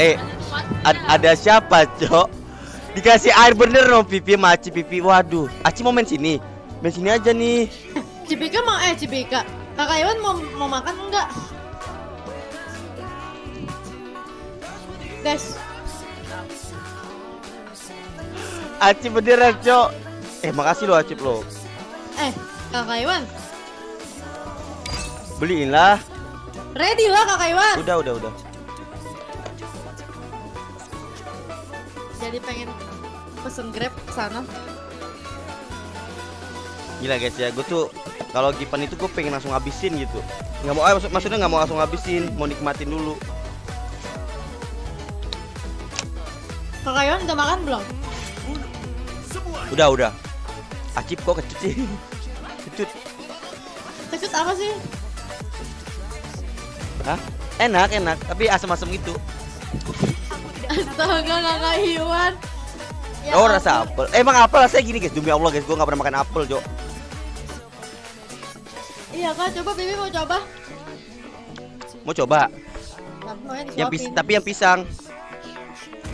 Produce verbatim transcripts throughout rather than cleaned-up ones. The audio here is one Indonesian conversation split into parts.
Eh, ada siapa, Cok? Dikasih air bener dong, Pipi sama Aci. Pipi, waduh, Aci mau main sini. Main sini aja nih. Cipika mau, eh Cipika, Kakak Iwan mau mau makan enggak? Guys, Aci beneran, Cok. Eh, makasih lo Aci lo. Eh, Kakak Iwan, beliin lah. Ready lah Kakak Iwan. Udah, udah, udah. Jadi pengen pesen Grab sana. Gila guys ya, gue tuh kalau Gipan itu gue pengen langsung habisin gitu. Nggak mau, eh, maksud, maksudnya nggak mau langsung habisin, mau nikmatin dulu. Kakak Iwan udah makan belum? Udah, udah. Acip kok kecut sih. Kecut. Kecut apa sih? Hah? Enak, enak, tapi asam-asam gitu. Astaga, Kakak Iwan. Ya, oh, rasa apel. Eh, emang apel rasanya gini, guys. Demi Allah, guys, gue gak pernah makan apel, Jok. Iya, Kak, coba Bibi mau coba. Mau coba? Tapi yang pis tapi yang pisang.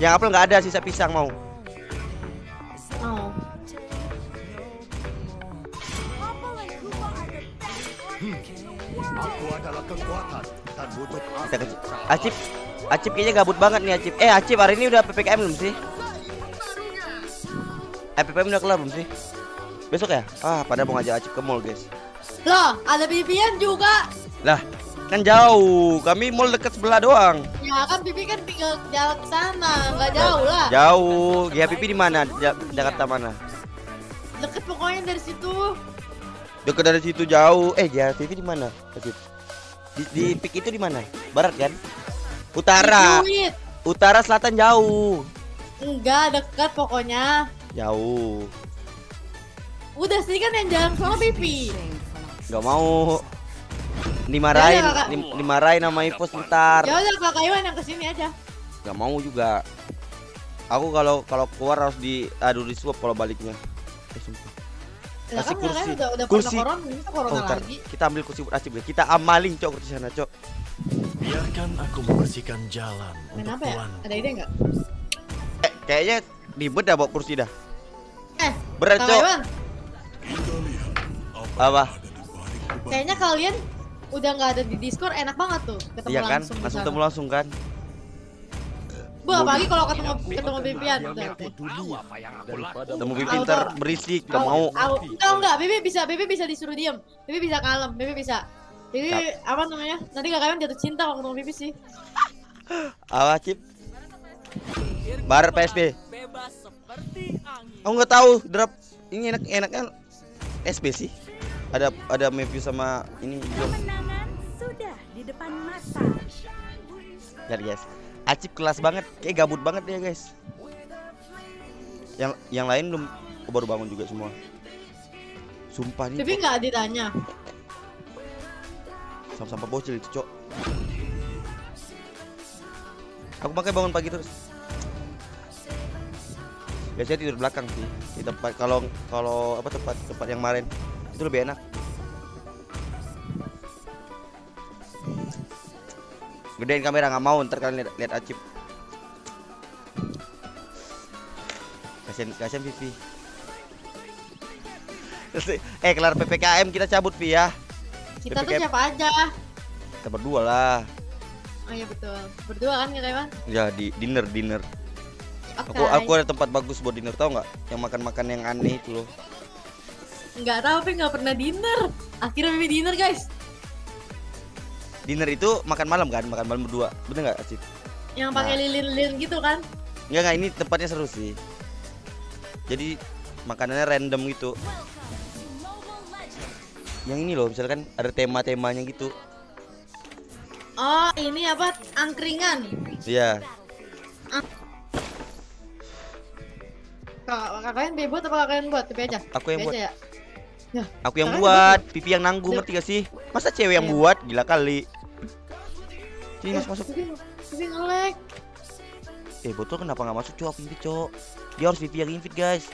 Yang apel nggak ada, sisa pisang mau. Mau. Oh. Aku adalah kekuatan dan butuh Acip. Acip kayaknya gabut banget nih Acip. Eh Acip, hari ini udah P P K M belum sih? Eh, P P K M udah kelar belum sih? Besok ya? Ah, pada mau ngajak Acip ke mall, guys. Loh, ada Vivian juga. Lah, kan jauh. Kami mall deket sebelah doang. Ya kan Pipi kan tinggal jalan ke sana, nggak jauh lah. Jauh. Ya Pipi di mana? Ja Jakarta mana? Deket pokoknya dari situ. Deket dari situ jauh. Eh, ya Pipi di mana? Acip. Di, di Pik itu di mana? Barat kan? Utara. Utara selatan jauh. Enggak, dekat pokoknya. Jauh. Udah sih kan yang jalan sama Pipi. Enggak mau. Dimarahin, ya, dim dimarahin sama Ipos ntar. Ya udah Kakak Iwan yang kesini aja. Enggak mau juga. Aku kalau kalau keluar harus di aduh disuap kalau baliknya. Eh, sumpah. Nah, kasih kan, kursi, udah, udah kursi. Corona, corona oh, lagi. Kita ambil kursi Acip, kita amalin cok di sana cok. Biarkan aku membersihkan jalan. Kenapa ya? Ada ide nggak? Eh, kayaknya ribet dah bawa kursi dah. Eh, berat cok. Apa? Kayaknya kalian udah nggak ada di Discord, enak banget tuh ketemu iya, kan? langsung. Langsung ketemu langsung kan? Bu, apalagi kalau ketemu ketemu Vivian udah. Ketemu Vivian ntar berisik, gak mau. Enggak, enggak, Bibi bisa, Bibi bisa disuruh diem. Bibi bisa kalem, Bibi bisa. Bibi apa namanya? Nanti Kakak Iwan jatuh cinta kalau ketemu Bibi sih. Awas, Cip. Bar P S B. Aku enggak tahu, drop ini enak-enaknya S B sih. Ada ada review sama ini. Kemenangan sudah di depan mata. Lihat, guys. Acip kelas banget, kayak gabut banget ya guys. Yang yang lain belum baru bangun juga semua. Sumpah nih. Tapi nggak ditanya. Sampah-sampah bocil itu cok. Aku pakai bangun pagi terus. Biasanya tidur belakang sih. Di tempat kalau kalau apa tempat tempat yang kemarin itu lebih enak. Gedein kamera nggak mau, ntar kalian lihat, lihat Acip. Kasian, kasian Vivi. Eh kelar P P K M kita cabut Vi ya. Kita P P K M. Tuh siapa aja? Kita berdua lah. Oh iya betul, berdua kan ya Kaiman? Ya di dinner dinner. Okay. Aku aku ada tempat bagus buat dinner tau nggak? Yang makan makan yang aneh itu loh. Nggak tahu, tapi nggak pernah dinner. Akhirnya Vivi dinner guys. Dinner itu makan malam kan, makan malam berdua, bener nggak Acip? Yang pakai nah. lilin-lilin gitu kan? Enggak nggak, ini tempatnya seru sih. Jadi makanannya random gitu. Yang ini loh, misalkan ada tema-temanya gitu. Oh, ini apa? Angkringan? Iya. Yeah. Kak, kalian bebot apa kalian buat? Tapi aja. Aku yang buat. Ya? Ya, aku yang buat, juga. Pipi yang nanggung ngerti gak sih? Masa cewek yang ya. buat, gila kali. Sini eh, masuk masuk. Pipi nge-lag. Eh botol kenapa nggak masuk cowok Pipi cowok? Dia harus Pipi yang invite guys.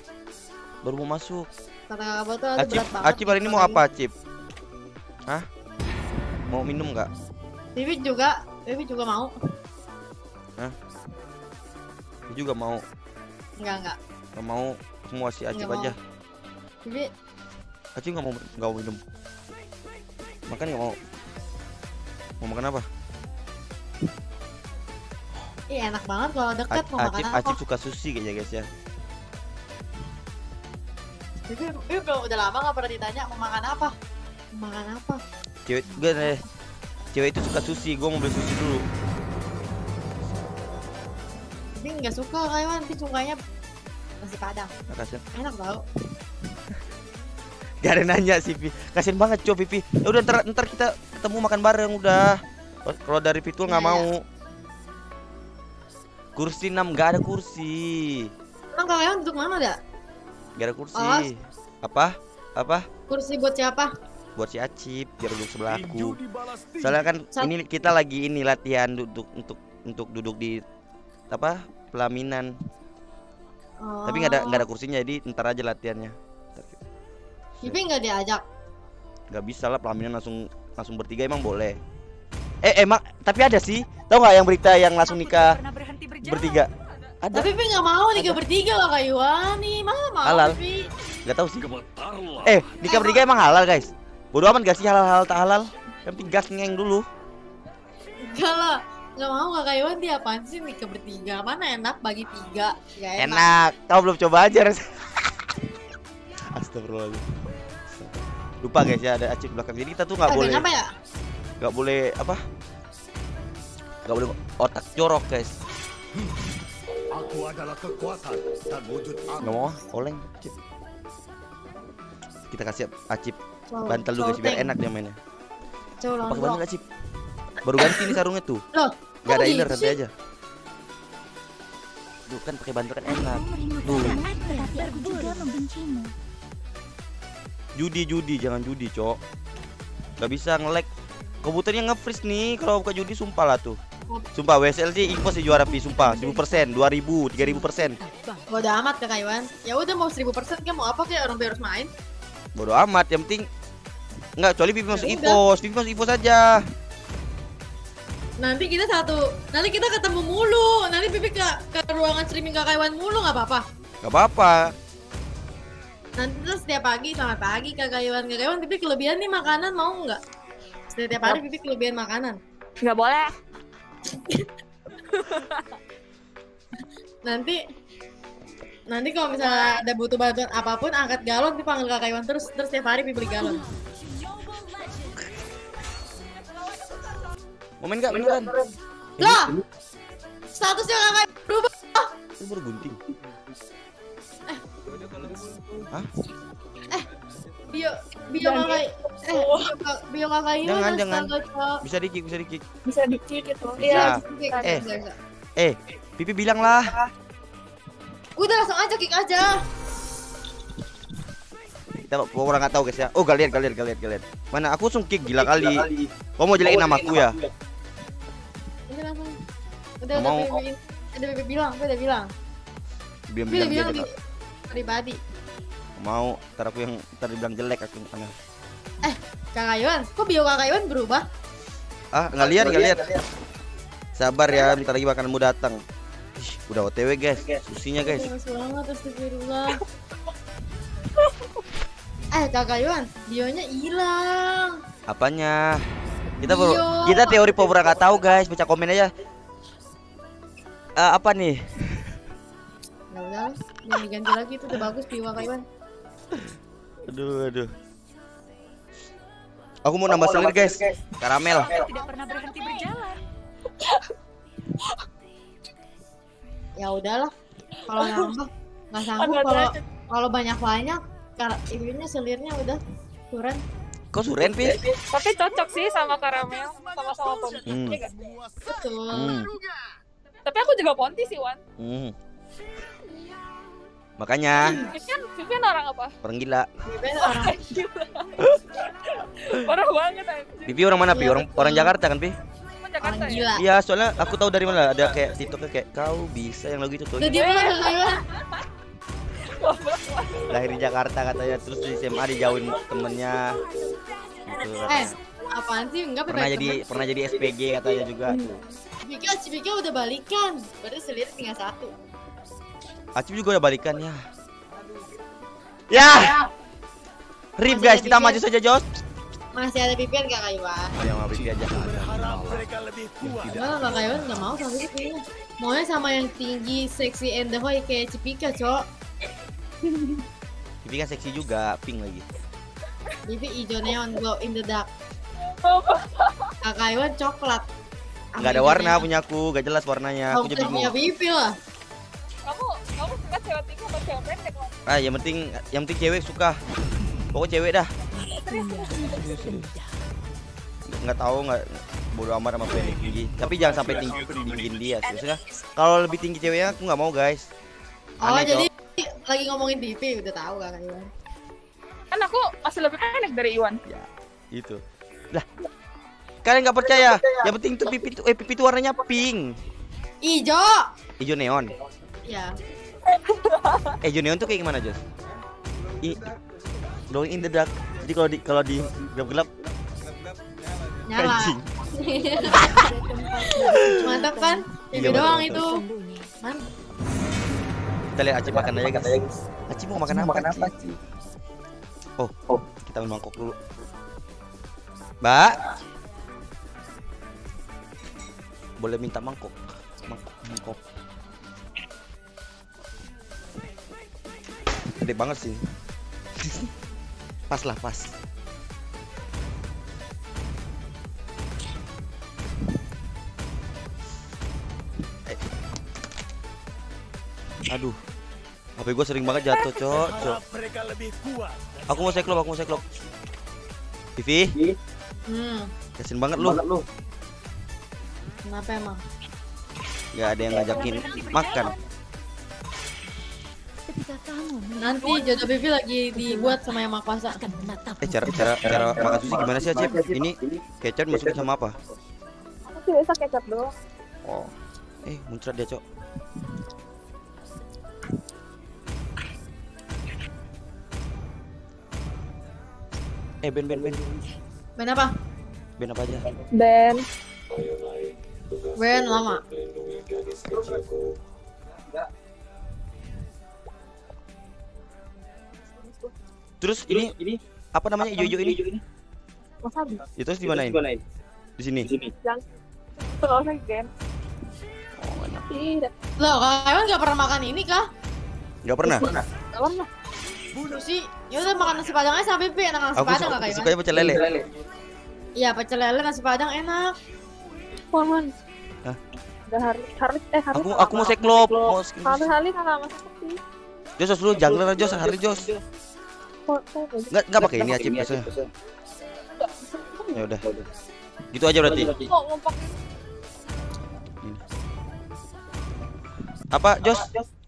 Baru mau masuk. Karena botol itu berat banget. Acip hari ini mau apa Acip? Hah? Mau minum nggak? Pipi juga, Pipi juga mau. Hah? aku juga mau. Enggak, enggak. Enggak mau, semua si Acip aja. Jadi Acip enggak mau, enggak mau minum. Makan enggak mau. Mau makan apa? Iya, enak banget kalau dekat mau makan apa. Acip suka sushi kayaknya, guys ya. Jadi, eh, udah lama enggak pernah ditanya mau makan apa. Mau makan apa? Cewek gue deh. Cewek itu suka sushi, gue mau beli sushi dulu. Dia nggak suka kayaknya, nanti sukanya nasi padang. Makasih. Enak bau. Gak ada nanya sih, Pi. Kasian banget coy, Pipi. Ya udah ntar, ntar kita ketemu makan bareng udah. Kalau dari Pitul nggak ya, mau. Ya. Kursi enam nggak ada kursi. Emang kalian duduk mana dah? Gak ada kursi. Oh. Apa? Apa? Kursi buat siapa? Buat si Acip biar duduk sebelah aku. Soalnya kan ini kita lagi ini latihan duduk untuk untuk duduk di apa pelaminan. Oh. Tapi nggak ada nggak ada kursinya, jadi ntar aja latihannya. Tapi nggak diajak. Nggak bisa lah, pelaminan langsung langsung bertiga emang boleh. Eh emang tapi ada sih, tau nggak yang berita yang langsung nikah bertiga? Ada. Tapi Pipi nggak mau nikah bertiga loh Kak Yuwani, mana mau halal. Pipi. Nggak tahu sih. Eh nikah bertiga emang halal guys? Bodo aman gak sih halal-halal tak halal? Yang penting gas ngeng dulu. Enggak lah, gak mau Kakak Iwan dia apaan sih nikah bertiga? Mana enak bagi tiga? Gak enak. Enak, kau belum coba aja. Astagfirullahaladzim. Lupa guys ya ada Acip belakang. Jadi kita tuh gak, gak boleh apa ya? Gak boleh apa? Gak boleh otak jorok guys. Aku adalah kekuatan dan wujud aku. Gak mau oleng Acip. Kita kasih Acip bantal dulu guys biar enak dia mainnya. Pakai bantal gak Cip? Baru ganti nih sarungnya tuh. Loh, gak ada inner nanti aja. Duh kan pakai bantal kan enak. Duh. Judi judi jangan judi cok. Gak bisa nge-lag. Komputernya nge-freeze nih kalau buka judi sumpah lah tuh. Sumpah W S L sih info sih juara Pi sumpah seribu persen, dua ribu, tiga ribu persen. Bodo amat Kak Iwan. Ya udah mau seribu persen kan mau apa kayak orang biar harus main. Bodo amat yang penting enggak kecuali Vivi masuk I P O S, Vivi masuk I P O S aja. Nanti kita satu, nanti kita ketemu mulu. Nanti Vivi ke, ke ruangan streaming Kakak Iwan mulu enggak apa-apa. Enggak apa-apa. Nanti terus setiap pagi sampai pagi Kakak Iwan, Kakak Iwan Vivi kelebihan nih makanan mau enggak? Setiap hari Vivi kelebihan makanan. Enggak boleh. Nanti Nanti kalau misalnya ada butuh bantuan apapun, angkat galon, dipanggil Kakak Iwan terus, terus tiap hari dibeli galon. Mau main gak? Beneran? Loh! Statusnya Kakak Iwan berubah! Itu baru gunting. Eh. Hah? Eh. Bio, bio Kakak Eh, bio Kakak Iwan. Jangan, jangan. Bisa di-kick, bisa di-kick. Bisa di-kick gitu. Iya, bisa di-kick. Eh, eh. Pipi bilang lah. Udah langsung aja kick aja. Kita orang nggak tahu guys ya. Oh galian galian galian galian. Mana aku langsung kick gila kali. Kau mau jelekin nama aku ya? Udah langsung. Udah udah bilang. Udah bilang. Udah bilang. Bilang bilang bilang. Pribadi. Mau ntar aku yang ntar dibilang jelek aku mana? Eh Kakak Iwan, kok bio Kakak Iwan berubah? Ah nggak lihat nggak lihat. Sabar ya, bentar lagi makananmu datang. Udah O T W guys, susinya guys. Eh Kakak Iwan, bionya hilang. Apanya? Kita baru kita teori pura nggak tahu guys, baca komen aja. Uh, apa nih? Nggak udah, jangan diganti lagi itu udah bagus bio Kakak Iwan. Aduh aduh. Aku mau nambah selir guys, karamel. Tidak pernah berhenti berjalan. Ya udahlah, kalau nambah nggak sanggup kalau kalau banyak banyak, karena ininya selirnya udah suren. Kok suren Pi? Tapi cocok sih sama karamel, sama-sama ponti. Hmm. Ya, betul. Hmm. Tapi aku juga ponti sih Wan. Hmm. Makanya. Vivian, Vivian orang apa? Orang gila. Vivian orang gila. Parah banget. Vivian orang mana Pi? Orang orang Jakarta kan Pi? Jakarta, ya? Iya, soalnya aku tahu dari mana ada kayak TikToknya kayak kau bisa yang lagu itu tuh. Dia bilang lahir di Jakarta katanya terus di S M A dijauhin temennya. Gitu, eh, apaan sih? Enggak pernah jadi temen. Pernah jadi S P G katanya juga. Pica, Pica udah balikan. Berarti selir tinggal satu. Acip juga udah balikan ya. Ya. Rip guys, kita maju saja Jos. Masih ada Vivian gak Kak Iwan? Yang mau Vivian aja. Enggak, Kak Iwan gak mau sama Vivian. Maunya sama yang tinggi, seksi and the hoy kayak Cipika, Cok. Cipika seksi juga, pink lagi. Vivi hijau neon glow in the dark. Kak Iwan coklat. Enggak ada warna punya aku, gak jelas warnanya. Aku jadi punya Vivi lah. Kamu, kamu suka cewek tinggi atau cewek pendek? Ah, yang penting, yang penting cewek suka. Pokoknya cewek dah. Nggak tahu, nggak bodo amat sama pendek tinggi, tapi jangan sampai tinggi tinggiin dia sih. Kalau lebih tinggi ceweknya aku nggak mau guys. Oh jadi lagi ngomongin T V udah tahu kan Iwan? Kan aku masih lebih pendek dari Iwan. Ya itu lah. Kalian nggak percaya? Yang penting tuh pipi tuh, eh pipi tuh warnanya pink. Ijo. Ijo neon. Ya. Ijo neon tuh kayak gimana Jos? I Glowing in the dark. Jadi kalau di kalau di gelap-gelap nyala. Mantap kan? Ini doang itu. Mantap. Kita lihat Acip makan aja guys. Acip mau makan apa? Makan apa sih? Oh, oh, kita ambil mangkok dulu. Mbak. Boleh minta mangkok? Mangkok, mangkok. Gede banget sih. Pas lah pas. Eh. Aduh, H P gue sering banget jatuh cok. Co. Aku mau cyclop, aku mau cyclop. Vivi, hmm. Kasian banget lu. Kenapa emang? Gak ada yang ngajakin makan. Nanti jodoh Vivi lagi dibuat sama yang makwasa. Eh cara cara cara makan sushi gimana sih Acip? Ini kecap masukin sama apa? Aku sih biasa kecap doang. Oh, eh muncrat dia cok. Eh ben ben ben. Ben apa? Ben apa aja? Ben. Ben lama. Terus ini, ini apa namanya hijau-hijau ini? Ini? Wasabi. Ya, terus dimanain? Di sini. Di sini. Jangan. Oh, enak. Loh, kalian nggak pernah makan ini kah? Nggak pernah. Nggak pernah. Sih, ya udah makan nasi padang aja sampai P, enak nasi padang nggak kayak? Aku sukanya pecel lele. Iya, pecel lele nasi padang enak. Paman. Hah? Udah harus harus eh harus. Aku aku mau seklop. Harus halin sama seperti. Jos lu jungler Jos, hari Jos. Nggak nggak pakai ini Acip biasanya. Ya udah, gitu aja berarti. Apa Jos?